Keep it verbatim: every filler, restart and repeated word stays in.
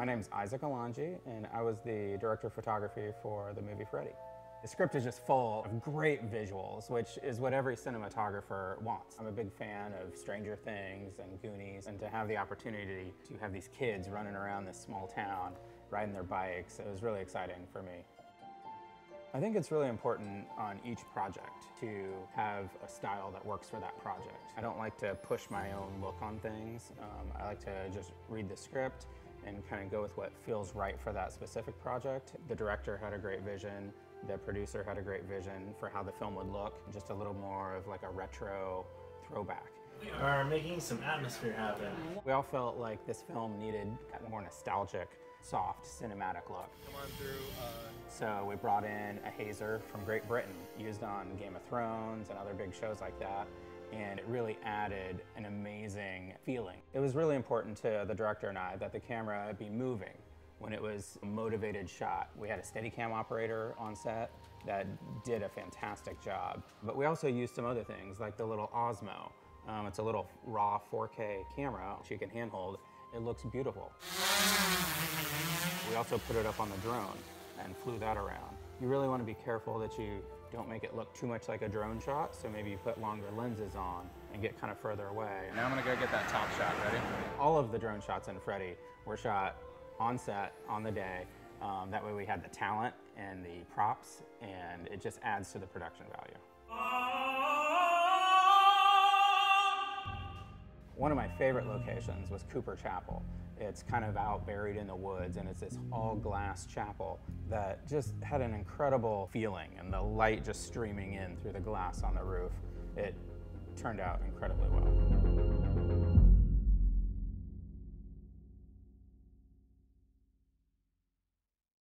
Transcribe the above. My name is Isaac Alongi, and I was the director of photography for the movie Freddy. The script is just full of great visuals, which is what every cinematographer wants. I'm a big fan of Stranger Things and Goonies, and to have the opportunity to have these kids running around this small town, riding their bikes, it was really exciting for me. I think it's really important on each project to have a style that works for that project. I don't like to push my own look on things. Um, I like to just read the script and kind of go with what feels right for that specific project. The director had a great vision. The producer had a great vision for how the film would look, just a little more of like a retro throwback. We are making some atmosphere happen. We all felt like this film needed a more nostalgic, soft, cinematic look. Come on through. Uh... So we brought in a hazer from Great Britain, used on Game of Thrones and other big shows like that, and it really added an amazing feeling. It was really important to the director and I that the camera be moving. When it was a motivated shot, we had a Steadicam operator on set that did a fantastic job. But we also used some other things, like the little Osmo. Um, it's a little raw four K camera, which you can handhold. It looks beautiful. We also put it up on the drone and flew that around. You really want to be careful that you don't make it look too much like a drone shot, so maybe you put longer lenses on and get kind of further away. Now I'm gonna go get that top shot ready. All of the drone shots in Freddy were shot on set, on the day. Um, that way we had the talent and the props, and it just adds to the production value. One of my favorite locations was Cooper Chapel. It's kind of out buried in the woods, and it's this all glass chapel that just had an incredible feeling, and the light just streaming in through the glass on the roof. It turned out incredibly well.